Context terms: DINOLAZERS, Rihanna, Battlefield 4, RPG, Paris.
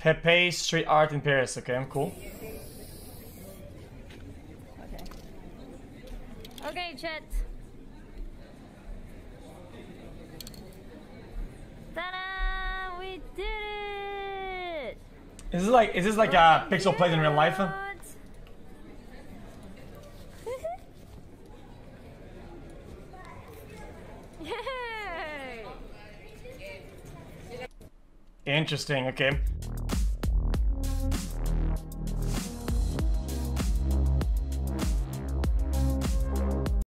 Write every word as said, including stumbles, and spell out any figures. Pepe Street Art in Paris. Okay, I'm cool. Okay. Okay, chat. Ta-da! We did it! Is this like, is this like a pixel plate in real life? Huh? Interesting, okay.